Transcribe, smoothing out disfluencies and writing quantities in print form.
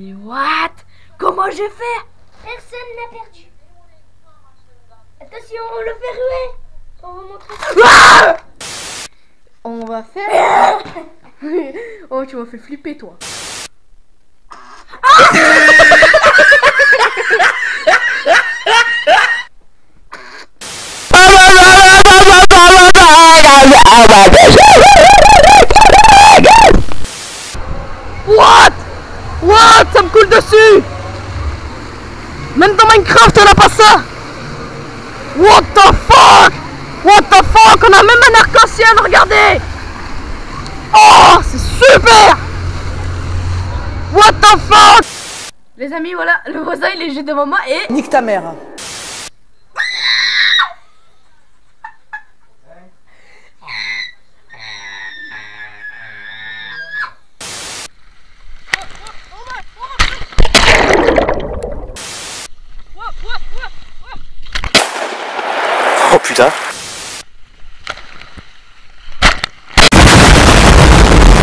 Mais what? Comment j'ai fait? Personne n'a perdu. Attention, on le fait ruer. On va montrer. Ah! On va faire... Oh, tu m'as fait flipper, toi. What? What? Ça me coule dessus. Même dans Minecraft, on n'a pas ça. What the fuck? What the fuck? On a même un arc-en-ciel, regardez. Oh, c'est super. What the fuck? Les amis, voilà, le voisin il est juste devant moi et... Nique ta mère. Oh putain.